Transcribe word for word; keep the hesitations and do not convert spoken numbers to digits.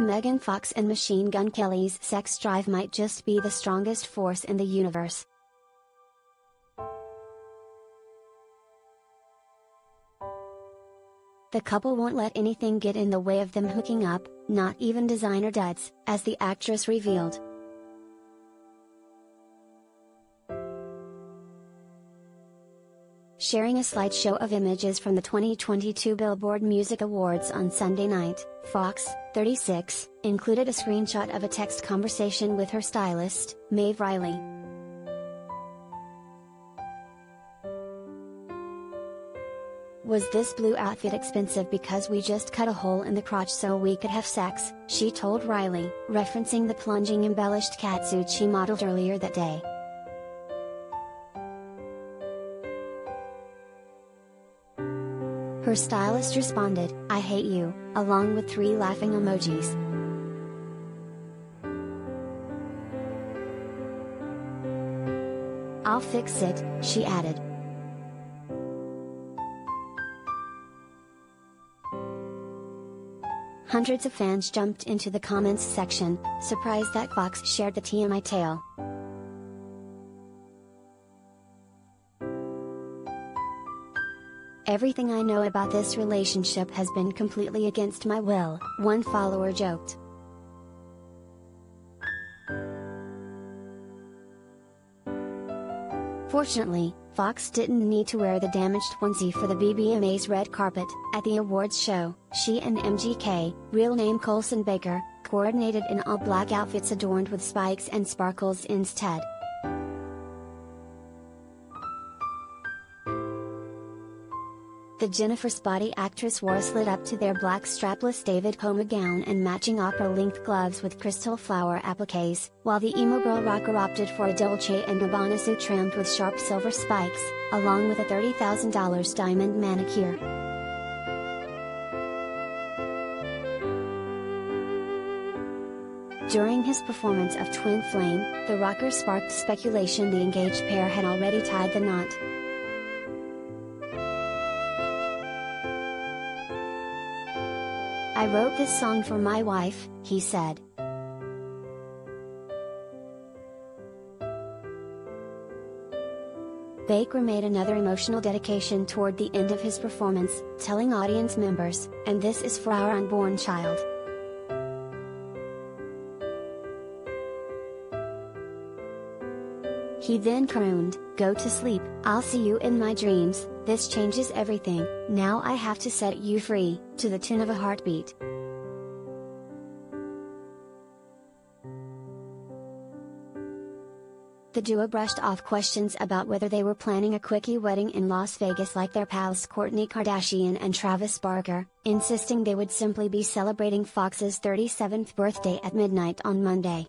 Megan Fox and Machine Gun Kelly's sex drive might just be the strongest force in the universe. The couple won't let anything get in the way of them hooking up, not even designer duds, as the actress revealed. Sharing a slideshow of images from the twenty twenty-two Billboard Music Awards on Sunday night, Fox, thirty-six, included a screenshot of a text conversation with her stylist, Maeve Reilly. "Was this blue outfit expensive because we just cut a hole in the crotch so we could have sex?" she told Reilly, referencing the plunging embellished catsuit she modeled earlier that day. Her stylist responded, "I hate you," along with three laughing emojis. "I'll fix it," she added. Hundreds of fans jumped into the comments section, surprised that Fox shared the T M I tale. "Everything I know about this relationship has been completely against my will," one follower joked. Fortunately, Fox didn't need to wear the damaged onesie for the B B M A's red carpet. At the awards show, she and M G K, real name Colson Baker, coordinated in all black outfits adorned with spikes and sparkles instead. The Jennifer's Body actress wore a slit-up to their black strapless David Koma gown and matching opera-linked gloves with crystal flower appliques, while the emo girl rocker opted for a Dolce and Gabbana suit trimmed with sharp silver spikes, along with a thirty thousand dollar diamond manicure. During his performance of Twin Flame, the rocker sparked speculation the engaged pair had already tied the knot. "I wrote this song for my wife," he said. Baker made another emotional dedication toward the end of his performance, telling audience members, "And this is for our unborn child." He then crooned, "Go to sleep, I'll see you in my dreams. This changes everything, now I have to set you free," to the tune of a heartbeat. The duo brushed off questions about whether they were planning a quickie wedding in Las Vegas like their pals Kourtney Kardashian and Travis Barker, insisting they would simply be celebrating Fox's thirty-seventh birthday at midnight on Monday.